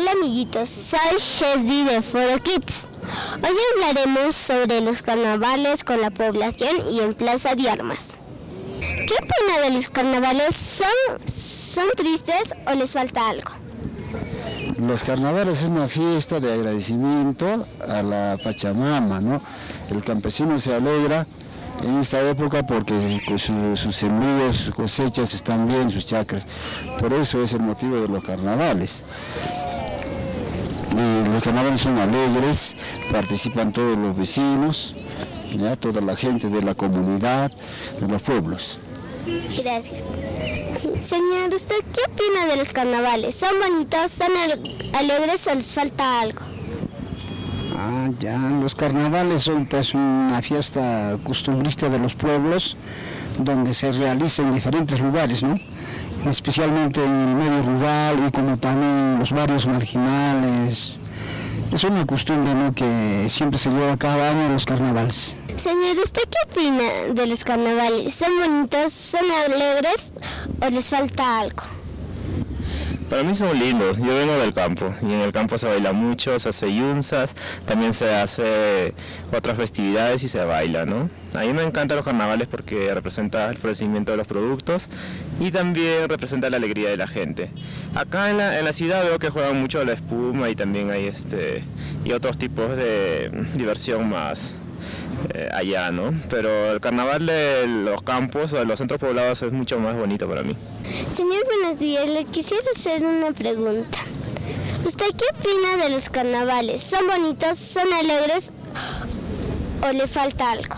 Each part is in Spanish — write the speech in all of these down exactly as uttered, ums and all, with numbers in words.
Hola amiguitos, soy Chesdi de Foro Kids. Hoy hablaremos sobre los carnavales con la población y en Plaza de Armas. ¿Qué opinan de los carnavales? ¿Son, son tristes o les falta algo? Los carnavales es una fiesta de agradecimiento a la Pachamama, ¿no? El campesino se alegra en esta época porque su, sus sembríos, sus cosechas están bien, sus chacras. Por eso es el motivo de los carnavales. Y los carnavales son alegres, participan todos los vecinos, ya, toda la gente de la comunidad, de los pueblos. Gracias. Señor, ¿usted qué opina de los carnavales? ¿Son bonitos, son alegres o les falta algo? Ah, ya, los carnavales son pues una fiesta costumbrista de los pueblos donde se realiza en diferentes lugares, ¿no? Especialmente en el medio rural y como también los barrios marginales. Es una costumbre, ¿no?, que siempre se lleva cada año los carnavales. Señor, ¿usted qué opina de los carnavales? ¿Son bonitos, son alegres o les falta algo? Para mí son lindos, yo vengo del campo y en el campo se baila mucho, se hace yunzas, también se hace otras festividades y se baila, ¿no? A mí me encantan los carnavales porque representa el florecimiento de los productos y también representa la alegría de la gente. Acá en la, en la ciudad veo que juegan mucho a la espuma y también hay este y otros tipos de diversión más eh, allá, ¿no? Pero el carnaval de los campos o de los centros poblados es mucho más bonito para mí. Señor, buenos días. Le quisiera hacer una pregunta. ¿Usted qué opina de los carnavales? ¿Son bonitos, son alegres o le falta algo?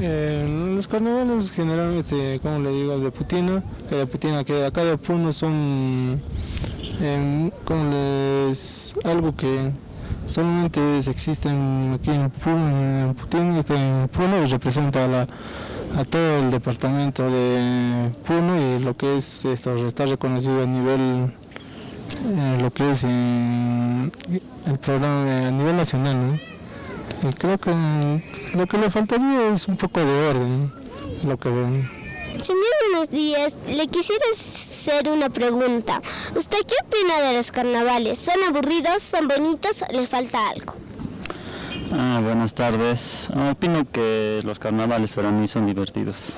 Eh, los carnavales generalmente, como le digo, de Putina, cada Putina que acá de Puno son eh, como les, algo que solamente existen aquí en Puno, en Putin, en Puno representa a la a todo el departamento de Puno y lo que es esto está reconocido a nivel eh, lo que es eh, el programa a nivel nacional, ¿no? Y creo que lo que le faltaría es un poco de orden, ¿no? Lo que ven. Señor, buenos días. Le quisiera hacer una pregunta. ¿Usted qué opina de los carnavales? ¿Son aburridos? ¿Son bonitos? ¿Les falta algo? Ah, buenas tardes. Opino que los carnavales para mí son divertidos.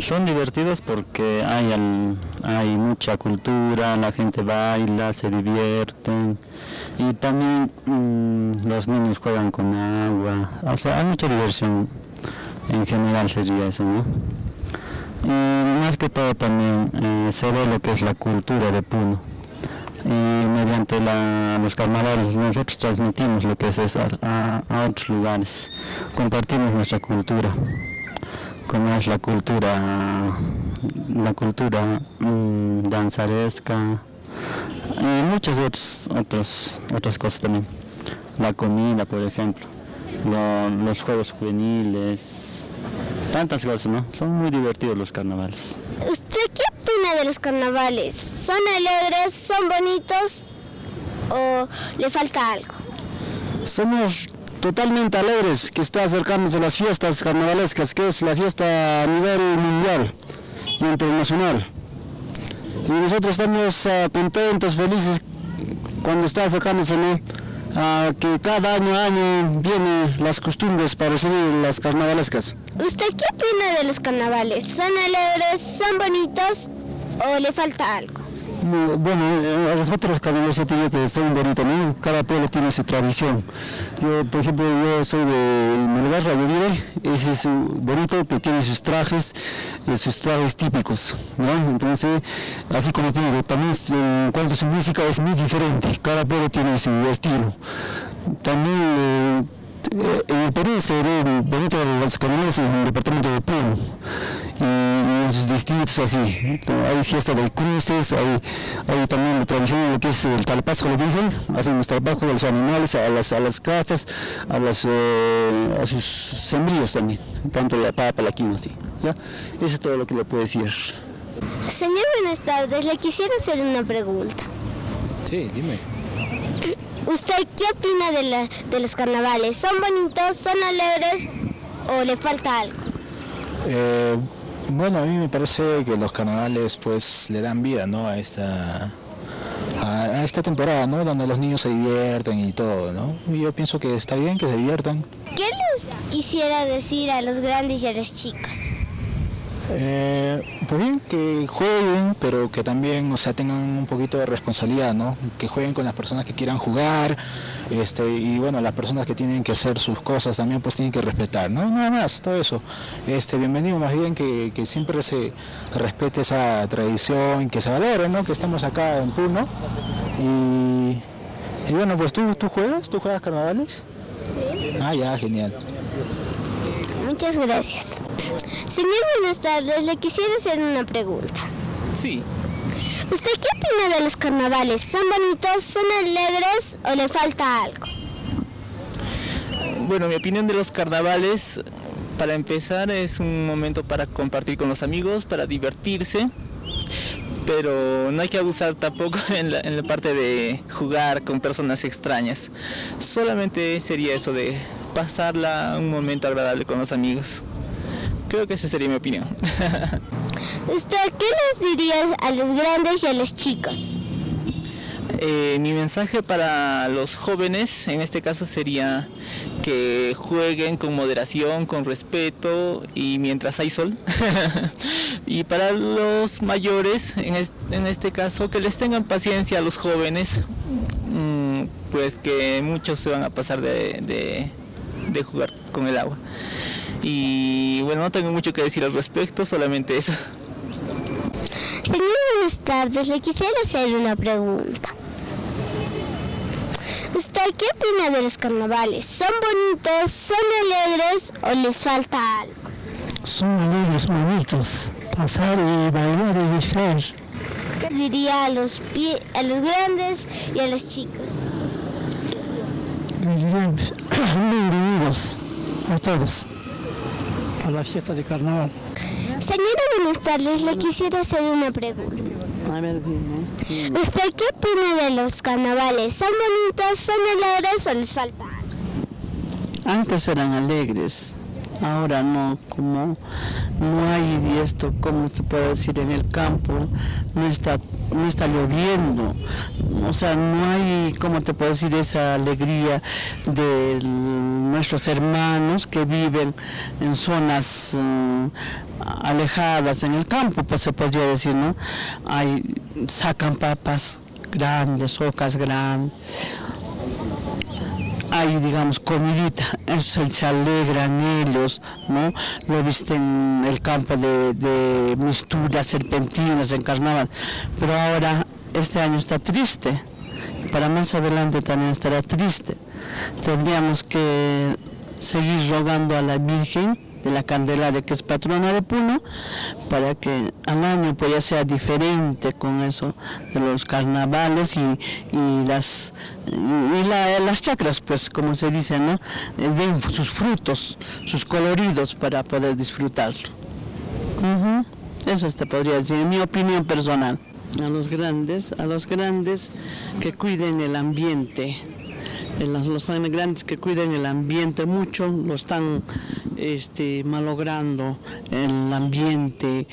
Son divertidos porque hay, al, hay mucha cultura, la gente baila, se divierte y también mmm, los niños juegan con agua. O sea, hay mucha diversión. En general sería eso, ¿no? Y más que todo también eh, se ve lo que es la cultura de Puno. Y mediante la, los carnavales nosotros transmitimos lo que es eso a, a otros lugares, compartimos nuestra cultura, como es la cultura, la cultura mmm, danzaresca y muchas otros, otros, otras cosas también, la comida por ejemplo, lo, los juegos juveniles, tantas cosas, ¿no? Son muy divertidos los carnavales. ¿Usted qué opina de los carnavales? ¿Son alegres? ¿Son bonitos? ¿O le falta algo? Somos totalmente alegres que está acercándose a las fiestas carnavalescas, que es la fiesta a nivel mundial y internacional. Y nosotros estamos uh, contentos, felices cuando está acercándose, ¿no?, a que cada año a año vienen las costumbres para recibir las carnavalescas. ¿Usted qué opina de los carnavales? ¿Son alegres? ¿Son bonitos? ¿O le falta algo? Bueno, al respecto a los carnavales yo diría que son bonitos, ¿no? Cada pueblo tiene su tradición. Yo, por ejemplo, yo soy de Melgar, de Nere, ese es bonito, que tiene sus trajes, sus trajes típicos, ¿no? Entonces, así como digo, también en cuanto a su música es muy diferente, cada pueblo tiene su estilo. También eh, en el Perú se ven bonitos los carnavales en el departamento de Puno. En sus distritos así, hay fiesta de cruces, hay, hay también la tradición de lo que es el talpazo, lo que dicen, hacen los talpazos de los animales a las, a las casas, a, las, eh, a sus sembríos también, tanto la papa, la quinoa, así, ¿ya? Eso es todo lo que le puedo decir. Señor, buenas tardes, le quisiera hacer una pregunta. Sí, dime. ¿Usted qué opina de, la, de los carnavales? ¿Son bonitos, son alegres o le falta algo? Eh... Bueno, a mí me parece que los carnavales pues le dan vida, ¿no?, a esta a, a esta temporada, ¿no? Donde los niños se divierten y todo, ¿no? Yo pienso que está bien que se diviertan. ¿Qué les quisiera decir a los grandes y a los chicos? Eh, pues bien, que jueguen, pero que también, o sea, tengan un poquito de responsabilidad, ¿no? Que jueguen con las personas que quieran jugar, este, y bueno, las personas que tienen que hacer sus cosas también, pues tienen que respetar, ¿no? Nada más, todo eso. Este, bienvenido, más bien que, que siempre se respete esa tradición, que se valore, ¿no? Que estamos acá en Puno. Y, y bueno, pues ¿tú, tú juegas, tú juegas carnavales. Sí. Ah, ya, genial. Muchas gracias. Señor, buenas tardes. Le quisiera hacer una pregunta. Sí. ¿Usted qué opina de los carnavales? ¿Son bonitos, son alegres o le falta algo? Bueno, mi opinión de los carnavales, para empezar, es un momento para compartir con los amigos, para divertirse, pero no hay que abusar tampoco en la, en la parte de jugar con personas extrañas. Solamente sería eso de pasarla un momento agradable con los amigos. Creo que esa sería mi opinión. ¿Usted qué les dirías a los grandes y a los chicos? Eh, mi mensaje para los jóvenes en este caso sería que jueguen con moderación, con respeto y mientras hay sol. Y para los mayores, en, es, en este caso, que les tengan paciencia a los jóvenes, pues que muchos se van a pasar de, de, de jugar con el agua. Y bueno, no tengo mucho que decir al respecto, solamente eso. Señor, buenas tardes, le quisiera hacer una pregunta. ¿Usted qué opina de los carnavales? ¿Son bonitos, son alegres o les falta algo? Son alegres, son bonitos, pasar y bailar y disfrutar. ¿Qué diría a los, pie, a los grandes y a los chicos? Bienvenidos a todos a la fiesta de carnaval. Señora, buenas tardes, le quisiera hacer una pregunta. A ver, dime. ¿Usted qué opina de los carnavales? ¿Son bonitos, son alegres o les falta algo? Antes eran alegres, ahora no, como no hay esto, como se puede decir, en el campo, no está, no está lloviendo, o sea, no hay, como te puedo decir, esa alegría de nuestros hermanos que viven en zonas eh, alejadas, en el campo, pues se podría decir, ¿no? Hay, sacan papas grandes, ocas grandes. Hay, digamos, comidita, eso se alegran ellos, ¿no? Lo visten en el campo de, de misturas, serpentinas, en carnaval, pero ahora este año está triste, y para más adelante también estará triste. Tendríamos que seguir rogando a la Virgen de la Candelaria, que es patrona de Puno, para que al año pues ya sea diferente con eso de los carnavales y, y las... y la, las chacras, pues, como se dice, ¿no? Den sus frutos, sus coloridos para poder disfrutarlo. Uh-huh. Eso te podría decir, en mi opinión personal. A los grandes, a los grandes que cuiden el ambiente, los, los grandes que cuiden el ambiente mucho, lo están este, malogrando, el ambiente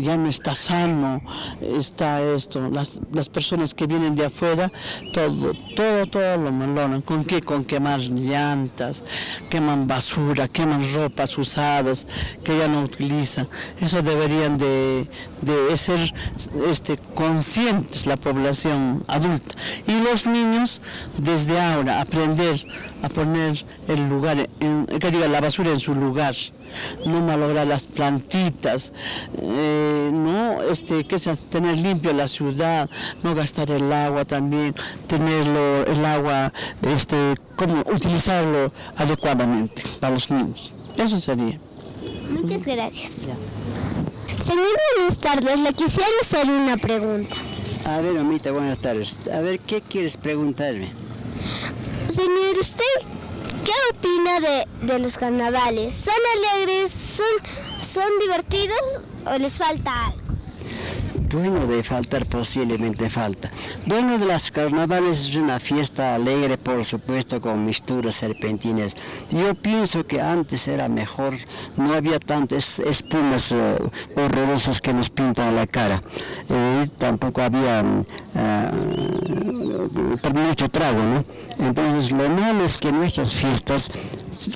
ya no está sano, está esto, las, las personas que vienen de afuera, todo, todo, todo lo malogran. ¿Con qué? Con quemar llantas, queman basura, queman ropas usadas que ya no utilizan. Eso deberían de, de ser este, conscientes la población adulta, y los niños desde ahora aprender a poner el lugar, en, que diga, la basura en su lugar, no malograr las plantitas, eh, no este, que sea, tener limpio la ciudad, no gastar el agua también, tenerlo, el agua, este, como utilizarlo adecuadamente para los niños. Eso sería. Muchas gracias. Ya. Señor, buenas tardes, le quisiera hacer una pregunta. A ver, mamita, buenas tardes. A ver, ¿qué quieres preguntarme? Señor, ¿usted qué opina de, de los carnavales? ¿Son alegres? ¿Son, son divertidos o les falta algo? Bueno, de faltar posiblemente falta. Bueno, de los carnavales es una fiesta alegre, por supuesto, con misturas serpentinas. Yo pienso que antes era mejor, no había tantas espumas eh, horrorosas que nos pintan la cara. Eh, tampoco había... Eh, termina hecho trago, ¿no? Entonces lo malo es que nuestras fiestas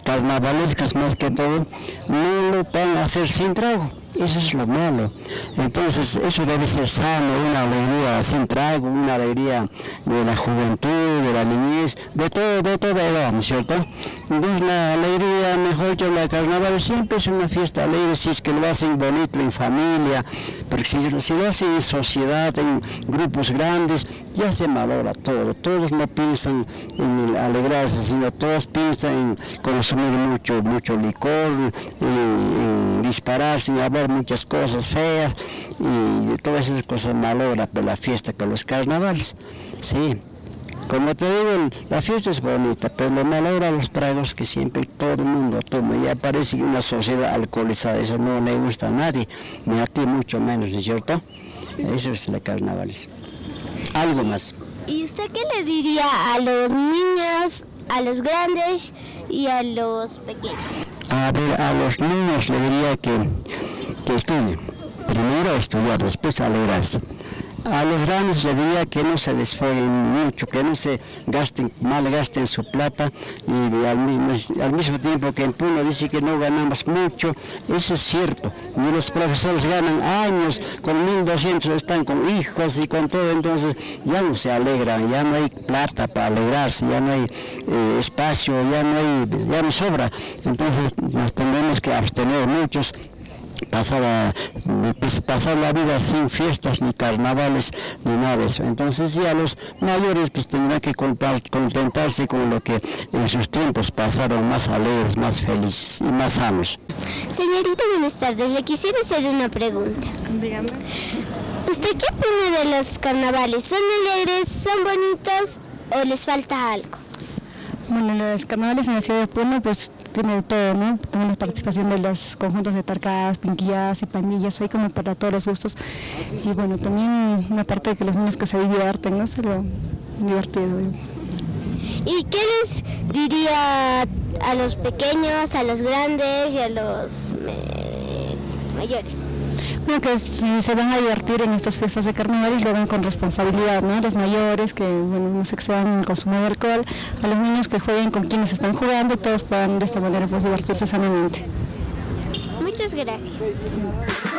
carnavalescas más que todo no lo van a hacer sin trago. Eso es lo malo. Entonces eso debe ser sano, una alegría sin trago, una alegría de la juventud, de la niñez, de todo, de toda edad, ¿no es cierto? Entonces la alegría, mejor que la carnaval, siempre es una fiesta alegre si es que lo hacen bonito en familia, porque si, si lo hacen en sociedad, en grupos grandes, ya se valora todo. Todos no piensan en alegrarse, sino todos piensan en consumir mucho, mucho licor, en, en dispararse, en hablar muchas cosas feas y todas esas cosas malogra por la fiesta con los carnavales. Sí, como te digo, la fiesta es bonita, pero lo malogra los tragos que siempre todo el mundo toma. Ya parece una sociedad alcoholizada, eso no le gusta a nadie, ni a ti mucho menos, ¿no es cierto? Eso es la carnaval. Algo más. ¿Y usted qué le diría a los niños, a los grandes y a los pequeños? A ver, a los niños le diría que que estudien, primero estudiar, después alegrarse. A los grandes les diría que no se desfoguen mucho, que no se gasten, malgasten su plata, y al mismo, al mismo tiempo que en Puno dice que no ganamos mucho, eso es cierto, y los profesores ganan años, con mil doscientos están con hijos y con todo, entonces ya no se alegran, ya no hay plata para alegrarse, ya no hay eh, espacio, ya no hay, ya no sobra, entonces nos tendremos que abstener muchos. Pasar, a, pasar la vida sin fiestas, ni carnavales, ni nada de eso. Entonces ya los mayores pues tendrán que contar, contentarse con lo que en sus tiempos pasaron, más alegres, más felices y más sanos. Señorita, buenas tardes. Le quisiera hacer una pregunta. ¿Usted qué opina de los carnavales? ¿Son alegres, son bonitos o les falta algo? Bueno, los carnavales en la ciudad de Puno pues tiene de todo, ¿no? Tenemos la participación de los conjuntos de tarcadas, pinquilladas y pandillas, hay como para todos los gustos. Y bueno, también una parte de que los niños que se divierten, ¿no? Se lo divertido. ¿Y qué les diría a los pequeños, a los grandes y a los eh, mayores? Bueno, que si se van a divertir en estas fiestas de carnaval y lo ven con responsabilidad, ¿no? Los mayores que, bueno, no se excedan en consumo de alcohol, a los niños que jueguen con quienes están jugando, todos puedan de esta manera pues divertirse sanamente. Muchas gracias.